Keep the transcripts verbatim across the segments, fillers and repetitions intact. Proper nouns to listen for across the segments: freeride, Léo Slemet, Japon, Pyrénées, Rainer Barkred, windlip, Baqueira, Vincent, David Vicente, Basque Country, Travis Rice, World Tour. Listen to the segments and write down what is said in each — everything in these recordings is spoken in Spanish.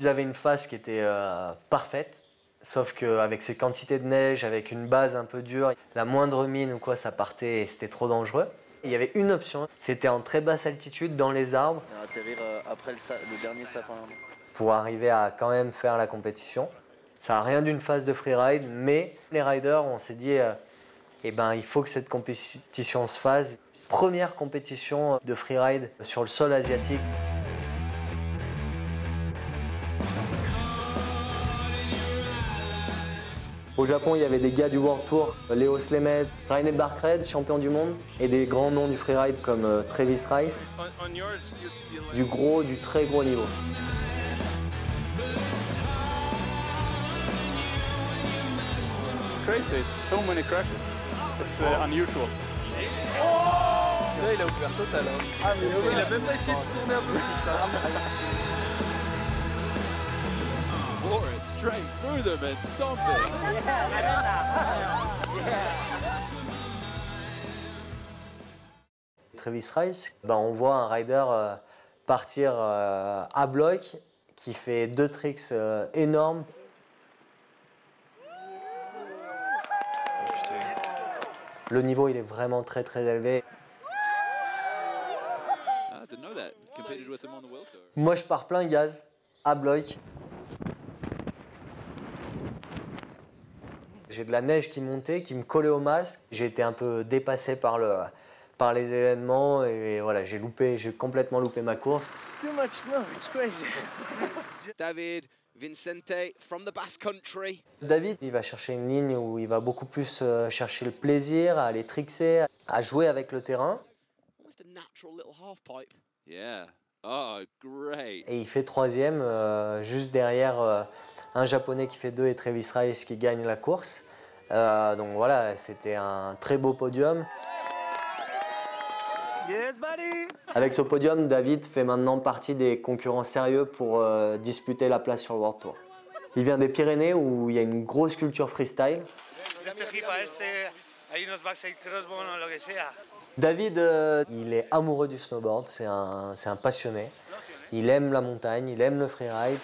Ils avaient une face qui était euh, parfaite, sauf qu'avec ces quantités de neige, avec une base un peu dure, la moindre mine ou quoi, ça partait et c'était trop dangereux. Il y avait une option, c'était en très basse altitude, dans les arbres. Atterrir après le, le dernier sapin. Pour arriver à quand même faire la compétition. Ça n'a rien d'une phase de freeride, mais les riders, on s'est dit, euh, eh ben, il faut que cette compétition se fasse. Première compétition de freeride sur le sol asiatique. Au Japon, il y avait des gars du World Tour, Léo Slemet, Rainer Barkred, champion du monde, et des grands noms du freeride comme euh, Travis Rice. Du gros, du très gros niveau. Crazy, it's so many crashes. It's uh, unusual. Oh, là, il a ouvert total. Hein. Ah, mais il a même pas essayé de tourner un peu plus ça. Pour it straight through them and stomp it. Yeah. Travis Rice, ben, on voit un rider euh, partir euh, à bloc qui fait deux tricks euh, énormes. Le niveau, il est vraiment très très élevé. Moi, je pars plein gaz, à bloc. J'ai de la neige qui montait, qui me collait au masque. J'ai été un peu dépassé par, le, par les événements et voilà, j'ai loupé, j'ai complètement loupé ma course. Too much snow, it's crazy. David. Vincent from the Basque Country. David, il va chercher une ligne où il va beaucoup plus chercher le plaisir, à aller trickser, à jouer avec le terrain. Et il fait troisième, euh, juste derrière euh, un Japonais qui fait deux et Travis Rice qui gagne la course. Euh, donc voilà, c'était un très beau podium. Yes, buddy. Avec ce podium, David fait maintenant partie des concurrents sérieux pour euh, disputer la place sur le World Tour. Il vient des Pyrénées où il y a une grosse culture freestyle. David, euh, il est amoureux du snowboard, c'est un, c'est un passionné. Il aime la montagne, il aime le freeride.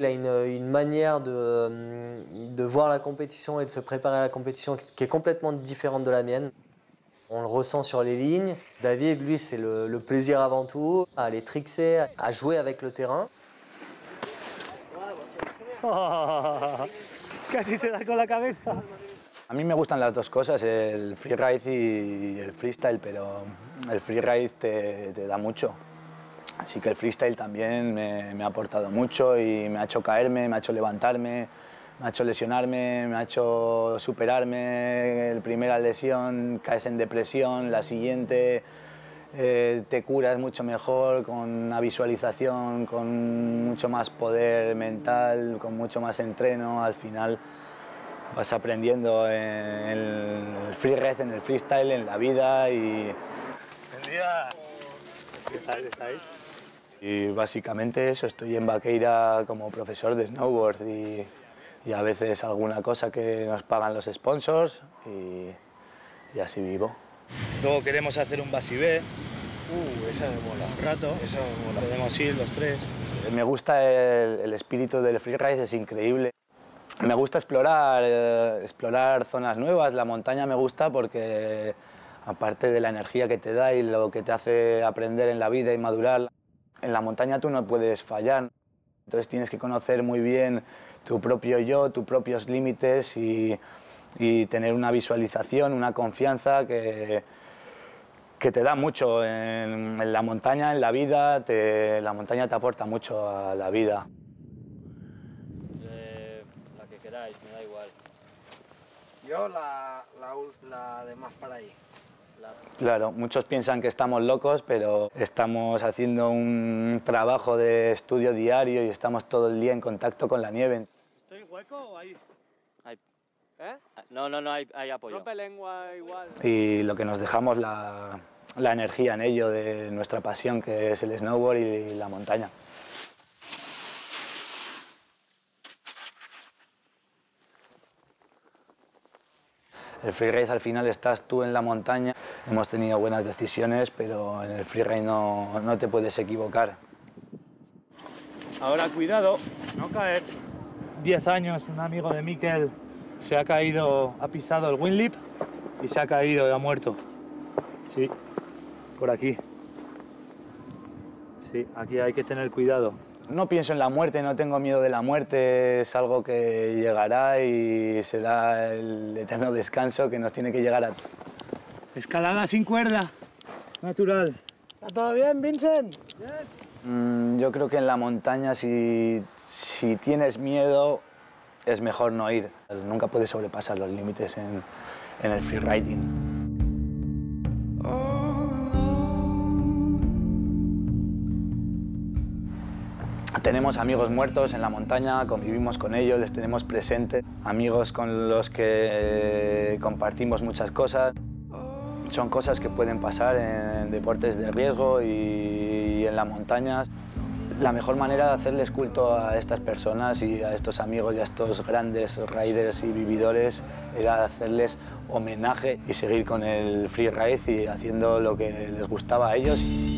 Il a une, une manière de, de voir la compétition et de se préparer à la compétition qui est complètement différente de la mienne. On le ressent sur les lignes. David, lui, c'est le, le plaisir avant tout, à aller trickser, à jouer avec le terrain. Casi se da con la cabeza. A mí me gustan las dos cosas, el freeride y el freestyle, pero el freeride te, te da mucho. Así que el freestyle también me, me ha aportado mucho y me ha hecho caerme, me ha hecho levantarme. Me ha hecho lesionarme, me ha hecho superarme, la primera lesión caes en depresión, la siguiente eh, te curas mucho mejor, con una visualización, con mucho más poder mental, con mucho más entreno, al final vas aprendiendo en el freeride, en el freestyle, en la vida y... ¡Buen día! ¿Qué tal estáis? Y básicamente eso, estoy en Baqueira como profesor de snowboard y... y a veces alguna cosa que nos pagan los sponsors y, y así vivo. Luego queremos hacer un basibé. Uh, esa me mola. Un rato. Esa me mola. Podemos ir los tres. Me gusta el, el espíritu del freeride, es increíble. Me gusta explorar, eh, explorar zonas nuevas. La montaña me gusta porque, aparte de la energía que te da y lo que te hace aprender en la vida y madurar, en la montaña tú no puedes fallar. Entonces tienes que conocer muy bien tu propio yo, tus propios límites y, y tener una visualización, una confianza que, que te da mucho en, en la montaña, en la vida, te, la montaña te aporta mucho a la vida. Eh, la que queráis, me da igual. Yo la, la, la de más para ahí. Claro, muchos piensan que estamos locos, pero estamos haciendo un trabajo de estudio diario y estamos todo el día en contacto con la nieve. ¿Estoy hueco o ahí? Hay... ¿Eh? No, no, no, hay, hay apoyo. Rompe lengua igual. Y lo que nos dejamos la, la energía en ello de nuestra pasión, que es el snowboard y la montaña. El freeride al final estás tú en la montaña. Hemos tenido buenas decisiones, pero en el freeride no, no te puedes equivocar. Ahora cuidado, no caer. diez años, un amigo de Miquel se ha caído, ha pisado el windlip y se ha caído y ha muerto. Sí, por aquí. Sí, aquí hay que tener cuidado. No pienso en la muerte, no tengo miedo de la muerte, es algo que llegará y será el eterno descanso que nos tiene que llegar a todos. Escalada sin cuerda, natural. ¿Está todo bien, Vincent? Bien. Mm, yo creo que en la montaña, si, si tienes miedo, es mejor no ir. Nunca puedes sobrepasar los límites en, en el freeriding. Tenemos amigos muertos en la montaña, convivimos con ellos, les tenemos presente. Amigos con los que compartimos muchas cosas. Son cosas que pueden pasar en deportes de riesgo y en las montañas. La mejor manera de hacerles culto a estas personas y a estos amigos y a estos grandes riders y vividores era hacerles homenaje y seguir con el freeride y haciendo lo que les gustaba a ellos.